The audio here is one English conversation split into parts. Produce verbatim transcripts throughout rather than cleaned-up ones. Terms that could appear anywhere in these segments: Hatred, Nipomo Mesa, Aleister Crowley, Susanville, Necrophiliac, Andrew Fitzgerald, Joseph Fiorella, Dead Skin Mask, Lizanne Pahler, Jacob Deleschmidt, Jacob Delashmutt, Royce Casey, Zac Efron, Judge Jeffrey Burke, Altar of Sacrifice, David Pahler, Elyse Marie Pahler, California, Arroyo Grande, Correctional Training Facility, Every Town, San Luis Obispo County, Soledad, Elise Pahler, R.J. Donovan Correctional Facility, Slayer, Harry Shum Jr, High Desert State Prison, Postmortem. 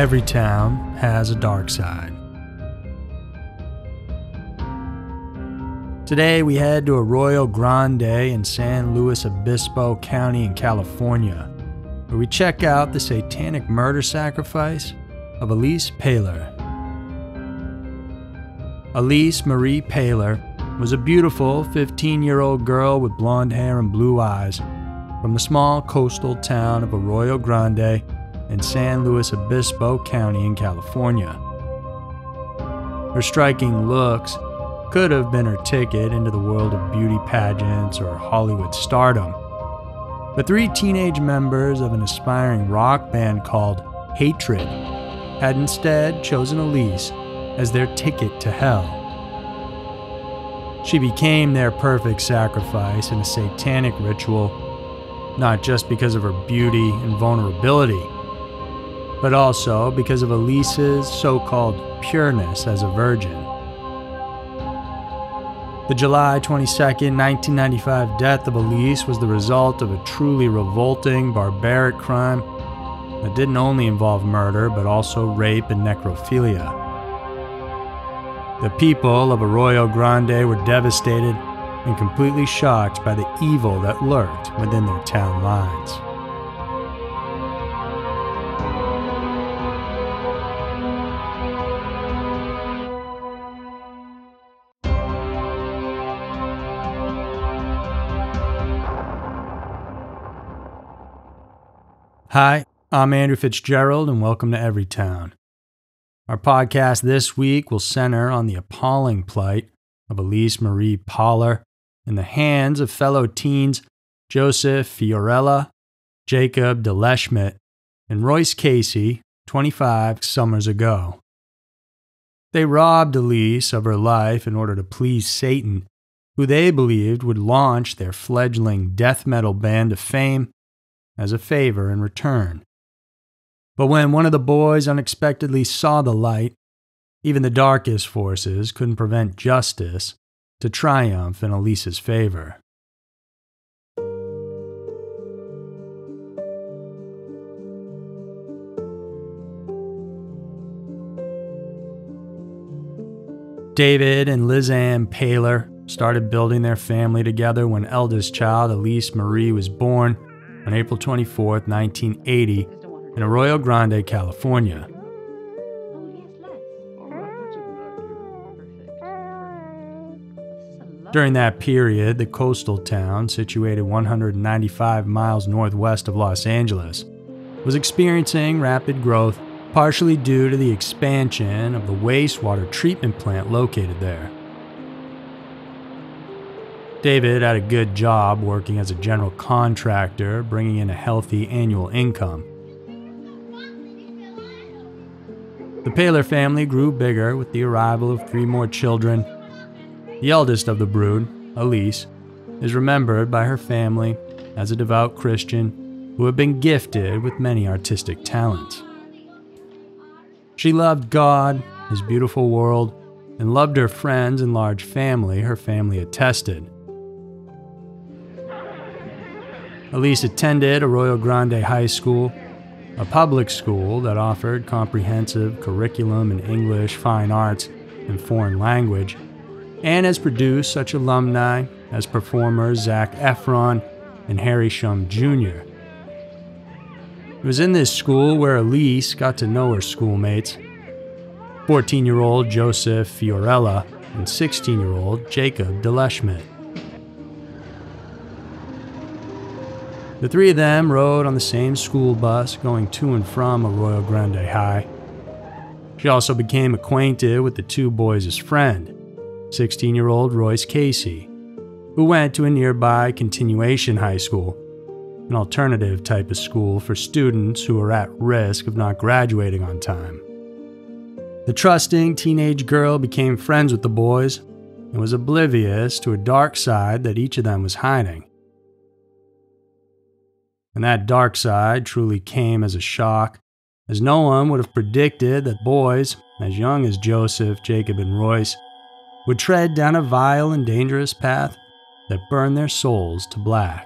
Every town has a dark side. Today we head to Arroyo Grande in San Luis Obispo County in California, where we check out the satanic murder sacrifice of Elyse Pahler. Elyse Marie Pahler was a beautiful fifteen-year-old girl with blonde hair and blue eyes from the small coastal town of Arroyo Grande in San Luis Obispo County in California. Her striking looks could have been her ticket into the world of beauty pageants or Hollywood stardom. But three teenage members of an aspiring rock band called Hatred had instead chosen Elyse as their ticket to hell. She became their perfect sacrifice in a satanic ritual, not just because of her beauty and vulnerability, but also because of Elyse's so-called pureness as a virgin. The July twenty-second, nineteen ninety-five death of Elyse was the result of a truly revolting, barbaric crime that didn't only involve murder, but also rape and necrophilia. The people of Arroyo Grande were devastated and completely shocked by the evil that lurked within their town lines. Hi, I'm Andrew Fitzgerald, and welcome to Every Town. Our podcast this week will center on the appalling plight of Elyse Marie Pahler in the hands of fellow teens Joseph Fiorella, Jacob Deleschmidt, and Royce Casey twenty-five summers ago. They robbed Elyse of her life in order to please Satan, who they believed would launch their fledgling death metal band to fame as a favor in return. But when one of the boys unexpectedly saw the light, even the darkest forces couldn't prevent justice to triumph in Elyse's favor. David and Lizanne Pahler started building their family together when eldest child Elyse Marie was born on April twenty-fourth, nineteen eighty, in Arroyo Grande, California. During that period, the coastal town, situated one hundred ninety-five miles northwest of Los Angeles, was experiencing rapid growth, partially due to the expansion of the wastewater treatment plant located there. David had a good job working as a general contractor, bringing in a healthy annual income. The Pahler family grew bigger with the arrival of three more children. The eldest of the brood, Elyse, is remembered by her family as a devout Christian who had been gifted with many artistic talents. She loved God, His beautiful world, and loved her friends and large family her family attested. Elyse attended Arroyo Grande High School, a public school that offered comprehensive curriculum in English, fine arts, and foreign language, and has produced such alumni as performers Zac Efron and Harry Shum Junior It was in this school where Elyse got to know her schoolmates, fourteen-year-old Joseph Fiorella and sixteen-year-old Jacob Deleschmidt. The three of them rode on the same school bus going to and from Arroyo Grande High. She also became acquainted with the two boys' friend, sixteen-year-old Royce Casey, who went to a nearby continuation high school, an alternative type of school for students who were at risk of not graduating on time. The trusting teenage girl became friends with the boys and was oblivious to a dark side that each of them was hiding. And that dark side truly came as a shock, as no one would have predicted that boys, as young as Joseph, Jacob, and Royce, would tread down a vile and dangerous path that burned their souls to black.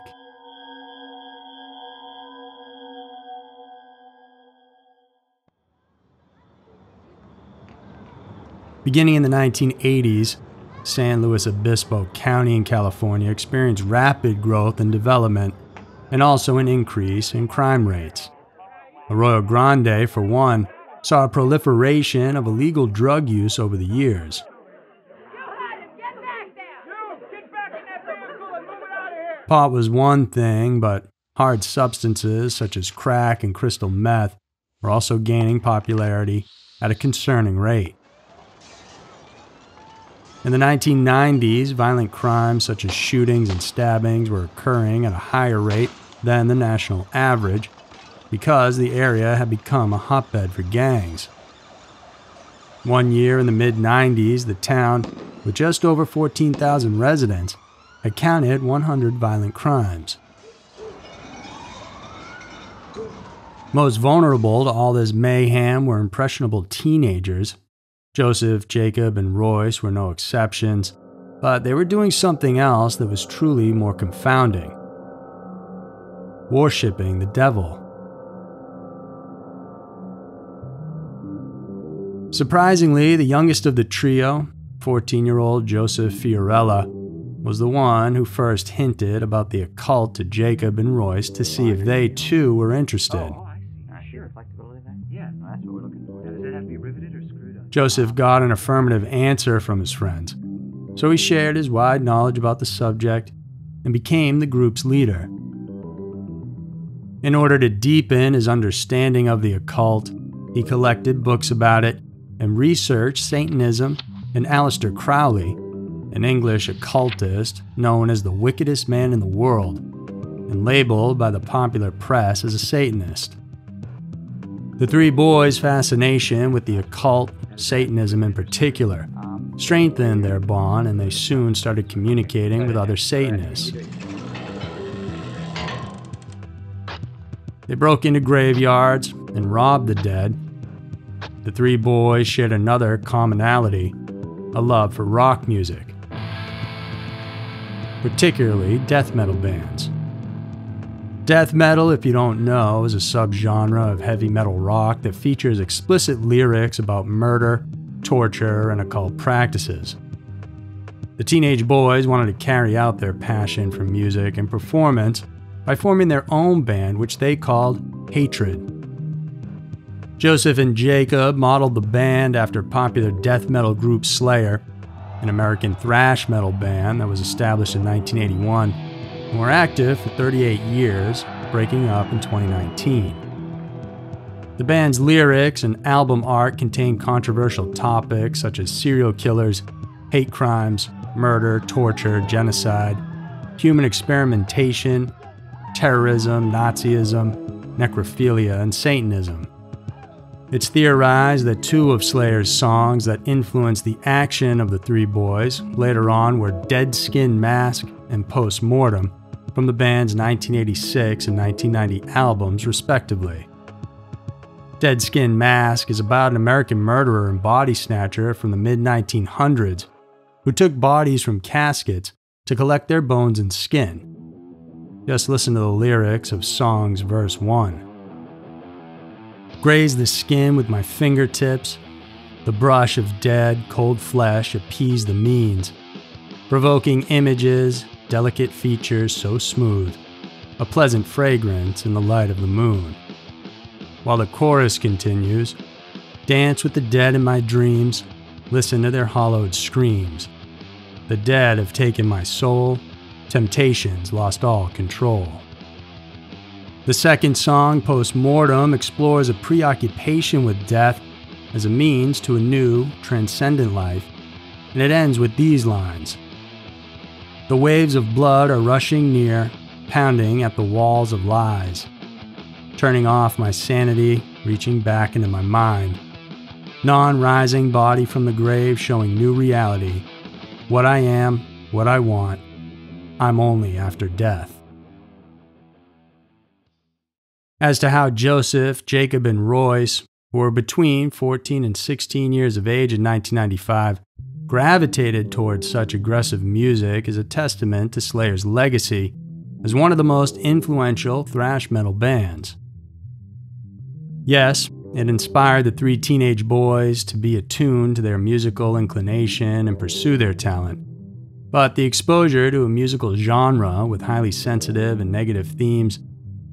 Beginning in the nineteen eighties, San Luis Obispo County in California experienced rapid growth and development, and also an increase in crime rates. Arroyo Grande, for one, saw a proliferation of illegal drug use over the years. Pot was one thing, but hard substances such as crack and crystal meth were also gaining popularity at a concerning rate. In the nineteen nineties, violent crimes such as shootings and stabbings were occurring at a higher rate than the national average because the area had become a hotbed for gangs. One year in the mid nineties, the town, with just over fourteen thousand residents, had counted one hundred violent crimes. Most vulnerable to all this mayhem were impressionable teenagers. Joseph, Jacob, and Royce were no exceptions, but they were doing something else that was truly more confounding: worshipping the devil. Surprisingly, the youngest of the trio, fourteen-year-old Joseph Fiorella, was the one who first hinted about the occult to Jacob and Royce to see if they too were interested. Oh, I see. Not sure. It's like the little thing. Yeah, that's what we're looking for. Does it have to be riveted or screwed up? Joseph got an affirmative answer from his friends, so he shared his wide knowledge about the subject and became the group's leader. In order to deepen his understanding of the occult, he collected books about it and researched Satanism and Aleister Crowley, an English occultist known as the wickedest man in the world and labeled by the popular press as a Satanist. The three boys' fascination with the occult, Satanism in particular, strengthened their bond, and they soon started communicating with other Satanists. They broke into graveyards and robbed the dead. The three boys shared another commonality, a love for rock music, particularly death metal bands. Death metal, if you don't know, is a subgenre of heavy metal rock that features explicit lyrics about murder, torture, and occult practices. The teenage boys wanted to carry out their passion for music and performance by forming their own band, which they called Hatred. Joseph and Jacob modeled the band after popular death metal group Slayer, an American thrash metal band that was established in nineteen eighty-one and were active for thirty-eight years, breaking up in twenty nineteen. The band's lyrics and album art contained controversial topics such as serial killers, hate crimes, murder, torture, genocide, human experimentation, terrorism, Nazism, necrophilia, and Satanism. It's theorized that two of Slayer's songs that influenced the action of the three boys later on were Dead Skin Mask and Postmortem, from the band's nineteen eighty-six and nineteen ninety albums, respectively. Dead Skin Mask is about an American murderer and body snatcher from the mid nineteen hundreds who took bodies from caskets to collect their bones and skin. Just listen to the lyrics of song's verse one. Graze the skin with my fingertips, the brush of dead, cold flesh appease the means, provoking images, delicate features so smooth, a pleasant fragrance in the light of the moon. While the chorus continues, dance with the dead in my dreams, listen to their hollowed screams. The dead have taken my soul, temptations lost all control. The second song, Postmortem, explores a preoccupation with death as a means to a new, transcendent life, and it ends with these lines. The waves of blood are rushing near, pounding at the walls of lies, turning off my sanity, reaching back into my mind. Non-rising body from the grave showing new reality. What I am, what I want, I'm only after death. As to how Joseph, Jacob, and Royce, who were between fourteen and sixteen years of age in nineteen ninety-five, gravitated towards such aggressive music is a testament to Slayer's legacy as one of the most influential thrash metal bands. Yes, It inspired the three teenage boys to be attuned to their musical inclination and pursue their talent. But the exposure to a musical genre with highly sensitive and negative themes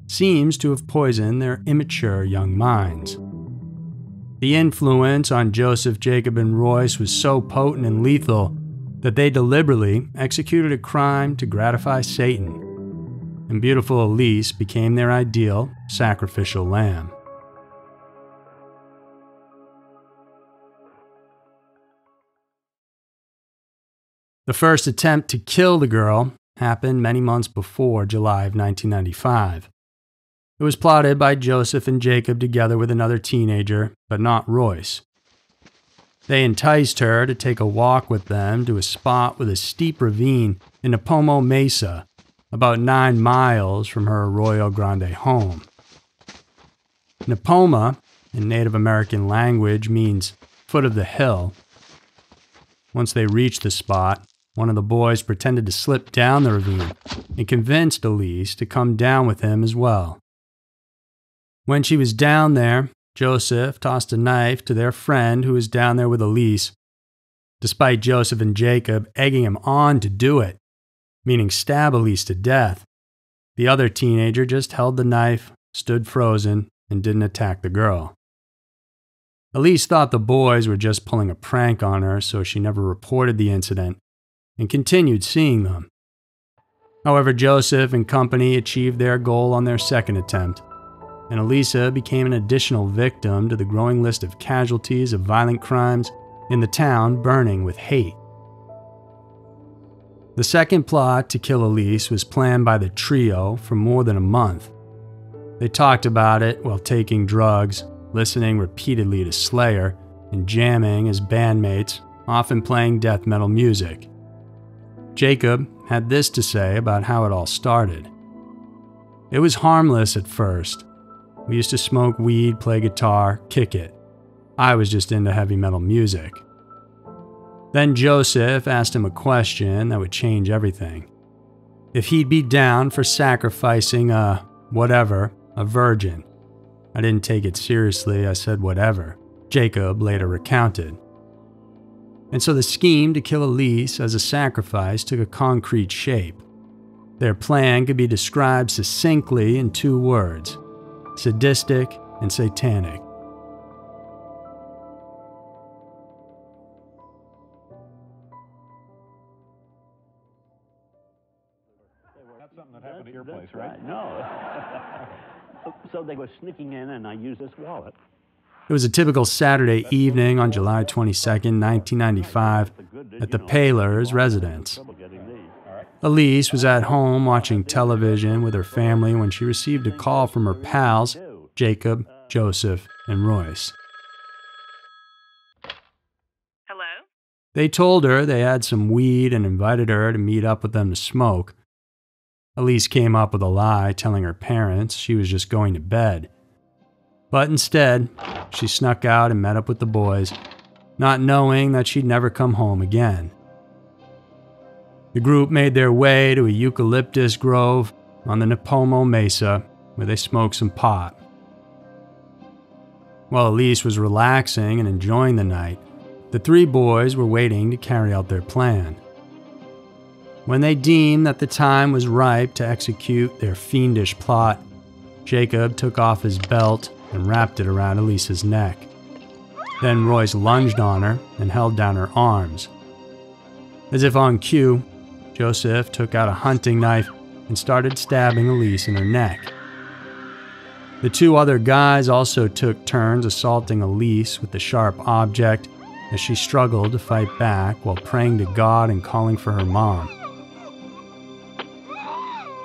seems to have poisoned their immature young minds. The influence on Joseph, Jacob, and Royce was so potent and lethal that they deliberately executed a crime to gratify Satan, and beautiful Elyse became their ideal sacrificial lamb. The first attempt to kill the girl happened many months before July of nineteen ninety-five. It was plotted by Joseph and Jacob together with another teenager, but not Royce. They enticed her to take a walk with them to a spot with a steep ravine in Nipomo Mesa, about nine miles from her Arroyo Grande home. Nipomo, in Native American language, means foot of the hill. Once they reached the spot, one of the boys pretended to slip down the ravine and convinced Elyse to come down with him as well. When she was down there, Joseph tossed a knife to their friend who was down there with Elyse, despite Joseph and Jacob egging him on to do it, meaning stab Elyse to death. The other teenager just held the knife, stood frozen, and didn't attack the girl. Elyse thought the boys were just pulling a prank on her, so she never reported the incident and continued seeing them. However, Joseph and company achieved their goal on their second attempt, and Elyse became an additional victim to the growing list of casualties of violent crimes in the town burning with hate. The second plot to kill Elyse was planned by the trio for more than a month. They talked about it while taking drugs, listening repeatedly to Slayer, and jamming as bandmates, often playing death metal music. Jacob had this to say about how it all started. "It was harmless at first. We used to smoke weed, play guitar, kick it. I was just into heavy metal music." Then Joseph asked him a question that would change everything. If he'd be down for sacrificing a, whatever, a virgin. "I didn't take it seriously, I said whatever," Jacob later recounted. And so the scheme to kill Elyse as a sacrifice took a concrete shape. Their plan could be described succinctly in two words: sadistic and satanic. That's something that happened at your place, right? No. So they were sneaking in, and I used this wallet. It was a typical Saturday evening on July twenty-second, nineteen ninety-five, at the Pahler's residence. Elyse was at home watching television with her family when she received a call from her pals, Jacob, Joseph, and Royce. "Hello?" They told her they had some weed and invited her to meet up with them to smoke. Elyse came up with a lie, telling her parents she was just going to bed. But instead, she snuck out and met up with the boys, not knowing that she'd never come home again. The group made their way to a eucalyptus grove on the Nipomo Mesa, where they smoked some pot. While Elyse was relaxing and enjoying the night, the three boys were waiting to carry out their plan. When they deemed that the time was ripe to execute their fiendish plot, Jacob took off his belt and wrapped it around Elise's neck. Then Royce lunged on her and held down her arms. As if on cue, Joseph took out a hunting knife and started stabbing Elyse in her neck. The two other guys also took turns assaulting Elyse with the sharp object as she struggled to fight back while praying to God and calling for her mom.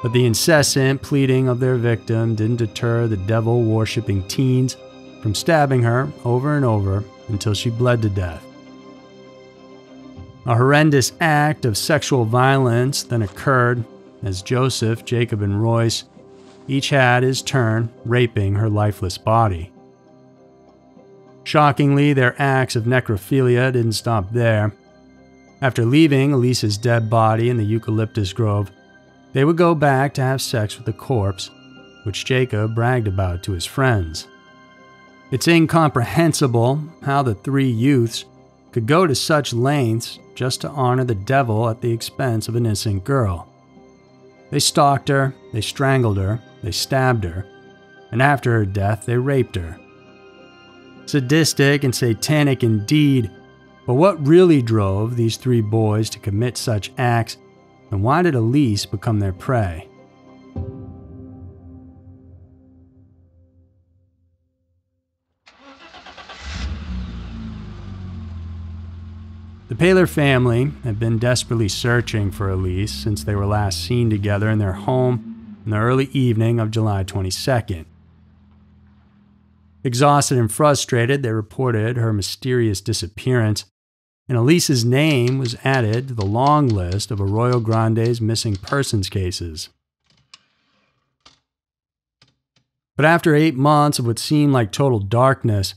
But the incessant pleading of their victim didn't deter the devil-worshipping teens from stabbing her over and over until she bled to death. A horrendous act of sexual violence then occurred as Joseph, Jacob, and Royce each had his turn raping her lifeless body. Shockingly, their acts of necrophilia didn't stop there. After leaving Elise's dead body in the eucalyptus grove, they would go back to have sex with the corpse, which Jacob bragged about to his friends. It's incomprehensible how the three youths could go to such lengths just to honor the devil at the expense of an innocent girl. They stalked her, they strangled her, they stabbed her, and after her death they raped her. Sadistic and satanic indeed, but what really drove these three boys to commit such acts, and why did Elyse become their prey? The Pahler family had been desperately searching for Elyse since they were last seen together in their home in the early evening of July twenty-second. Exhausted and frustrated, they reported her mysterious disappearance, and Elyse's name was added to the long list of Arroyo Grande's missing persons cases. But after eight months of what seemed like total darkness,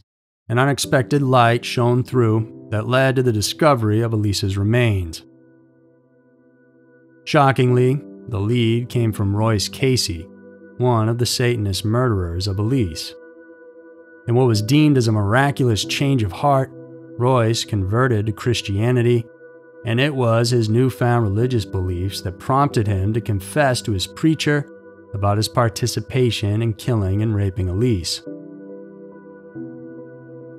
an unexpected light shone through that led to the discovery of Elyse's remains. Shockingly, the lead came from Royce Casey, one of the Satanist murderers of Elyse. In what was deemed as a miraculous change of heart, Royce converted to Christianity, and it was his newfound religious beliefs that prompted him to confess to his preacher about his participation in killing and raping Elyse.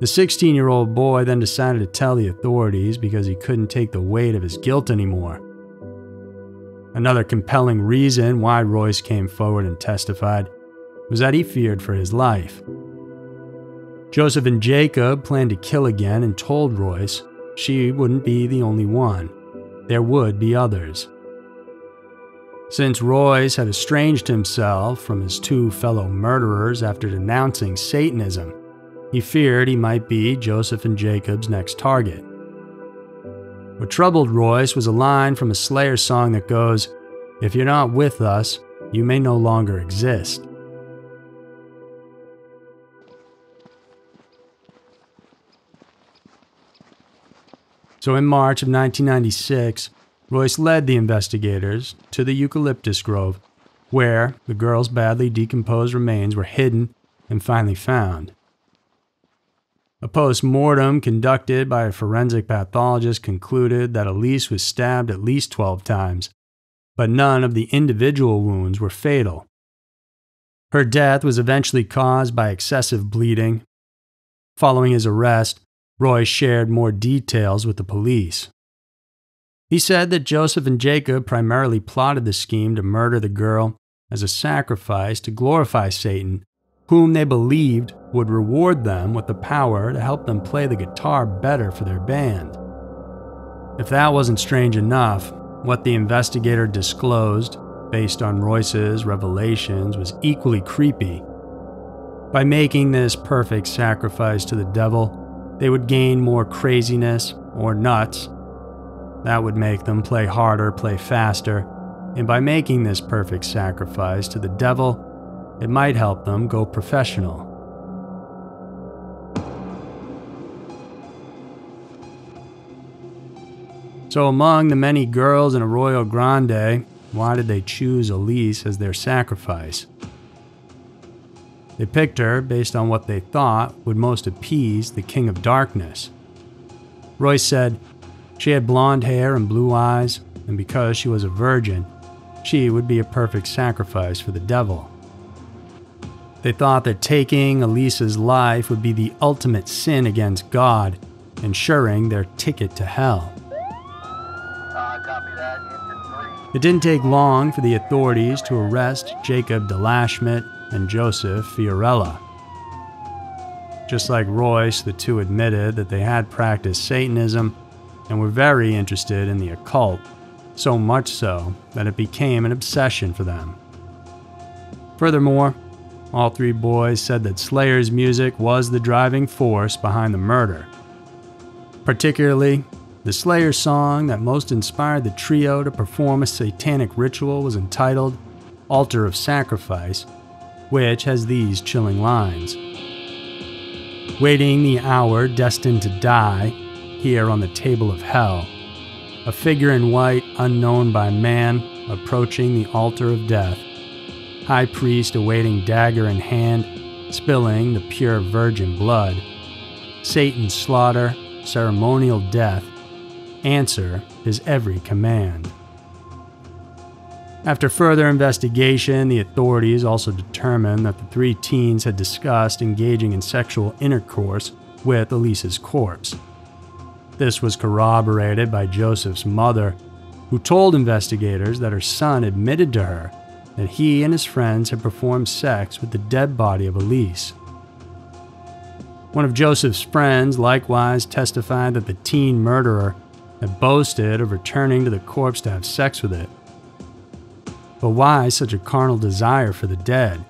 The sixteen-year-old boy then decided to tell the authorities because he couldn't take the weight of his guilt anymore. Another compelling reason why Royce came forward and testified was that he feared for his life. Joseph and Jacob planned to kill again and told Royce she wouldn't be the only one. There would be others. Since Royce had estranged himself from his two fellow murderers after denouncing Satanism, he feared he might be Joseph and Jacob's next target. What troubled Royce was a line from a Slayer song that goes, "If you're not with us, you may no longer exist." So in March of nineteen ninety-six, Royce led the investigators to the eucalyptus grove, where the girl's badly decomposed remains were hidden and finally found. A post-mortem conducted by a forensic pathologist concluded that Elyse was stabbed at least twelve times, but none of the individual wounds were fatal. Her death was eventually caused by excessive bleeding. Following his arrest, Roy shared more details with the police. He said that Joseph and Jacob primarily plotted the scheme to murder the girl as a sacrifice to glorify Satan, whom they believed would reward them with the power to help them play the guitar better for their band. If that wasn't strange enough, what the investigator disclosed, based on Royce's revelations, was equally creepy. By making this perfect sacrifice to the devil, they would gain more craziness, or nuts. That would make them play harder, play faster, and by making this perfect sacrifice to the devil, it might help them go professional. So among the many girls in Arroyo Grande, why did they choose Elyse as their sacrifice? They picked her based on what they thought would most appease the King of Darkness. Royce said she had blonde hair and blue eyes, and because she was a virgin, she would be a perfect sacrifice for the devil. They thought that taking Elyse's life would be the ultimate sin against God, ensuring their ticket to hell. Uh, copy that. Engine three. It didn't take long for the authorities to arrest Jacob Delashmutt and Joseph Fiorella. Just like Royce, the two admitted that they had practiced Satanism and were very interested in the occult, so much so that it became an obsession for them. Furthermore, all three boys said that Slayer's music was the driving force behind the murder. Particularly, the Slayer song that most inspired the trio to perform a satanic ritual was entitled "Altar of Sacrifice," which has these chilling lines. "Waiting the hour destined to die, here on the table of hell, a figure in white unknown by man approaching the altar of death, high priest awaiting dagger in hand, spilling the pure virgin blood, Satan's slaughter, ceremonial death, answer his every command. After further investigation, the authorities also determined that the three teens had discussed engaging in sexual intercourse with Elise's corpse. This was corroborated by Joseph's mother, who told investigators that her son admitted to her that he and his friends had performed sex with the dead body of Elyse. One of Joseph's friends likewise testified that the teen murderer had boasted of returning to the corpse to have sex with it. But why such a carnal desire for the dead?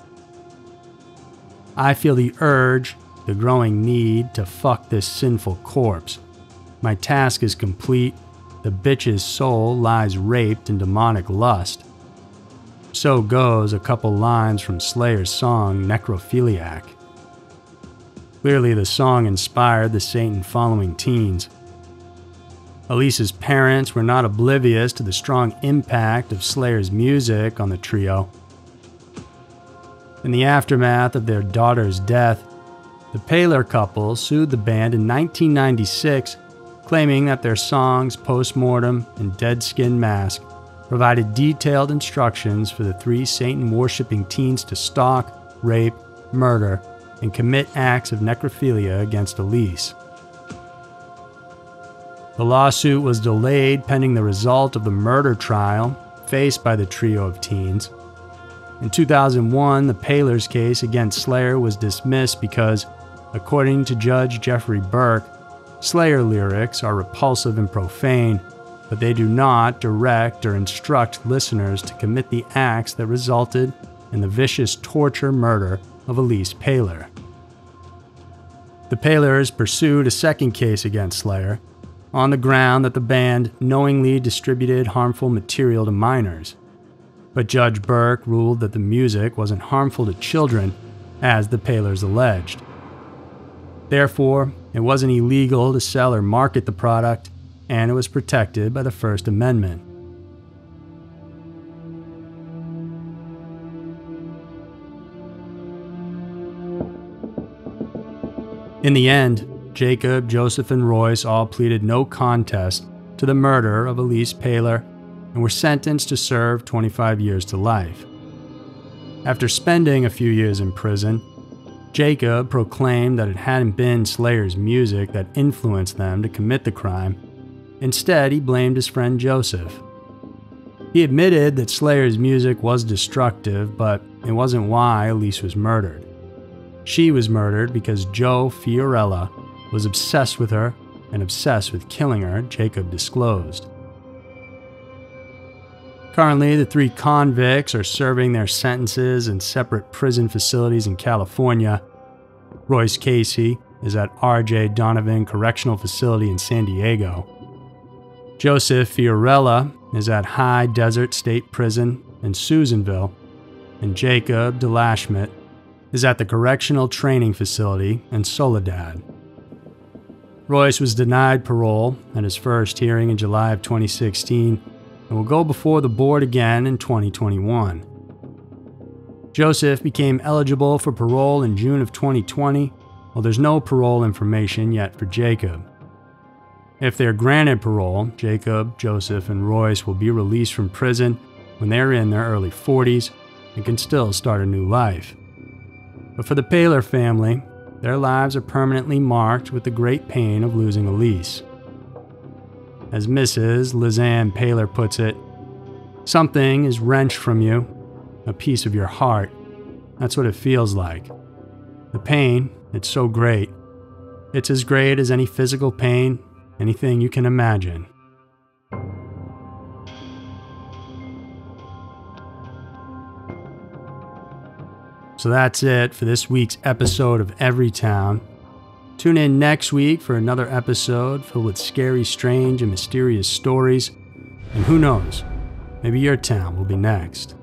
I feel the urge, the growing need to fuck this sinful corpse. My task is complete. The bitch's soul lies raped in demonic lust. So goes a couple lines from Slayer's song, Necrophiliac. Clearly the song inspired the Satan-following teens. Elise's parents were not oblivious to the strong impact of Slayer's music on the trio. In the aftermath of their daughter's death, the Pahler couple sued the band in nineteen ninety-six, claiming that their songs Postmortem and Dead Skin Mask provided detailed instructions for the three Satan-worshipping teens to stalk, rape, murder, and commit acts of necrophilia against Elyse. The lawsuit was delayed pending the result of the murder trial faced by the trio of teens. In two thousand one, the Pahler's case against Slayer was dismissed because, according to Judge Jeffrey Burke, Slayer lyrics are repulsive and profane, but they do not direct or instruct listeners to commit the acts that resulted in the vicious torture murder of Elyse Pahler. The Pahlers pursued a second case against Slayer on the ground that the band knowingly distributed harmful material to minors, but Judge Burke ruled that the music wasn't harmful to children, as the Pahlers alleged. Therefore, it wasn't illegal to sell or market the product, and it was protected by the First Amendment. In the end, Jacob, Joseph, and Royce all pleaded no contest to the murder of Elyse Pahler and were sentenced to serve twenty-five years to life. After spending a few years in prison, Jacob proclaimed that it hadn't been Slayer's music that influenced them to commit the crime. Instead, he blamed his friend Joseph. He admitted that Slayer's music was destructive, but it wasn't why Elyse was murdered. She was murdered because Joe Fiorella was obsessed with her and obsessed with killing her, Jacob disclosed. Currently, the three convicts are serving their sentences in separate prison facilities in California. Royce Casey is at R J Donovan Correctional Facility in San Diego. Joseph Fiorella is at High Desert State Prison in Susanville, and Jacob Deleschmidt is at the Correctional Training Facility in Soledad. Royce was denied parole at his first hearing in July of twenty sixteen and will go before the board again in twenty twenty-one. Joseph became eligible for parole in June of twenty twenty, while there's no parole information yet for Jacob. If they're granted parole, Jacob, Joseph, and Royce will be released from prison when they're in their early forties and can still start a new life. But for the Pahler family, their lives are permanently marked with the great pain of losing Elyse. As Missus Lizanne Pahler puts it, "Something is wrenched from you, a piece of your heart. That's what it feels like. The pain, it's so great. It's as great as any physical pain, anything you can imagine." So that's it for this week's episode of Everytown. Tune in next week for another episode filled with scary, strange, and mysterious stories. And who knows, maybe your town will be next.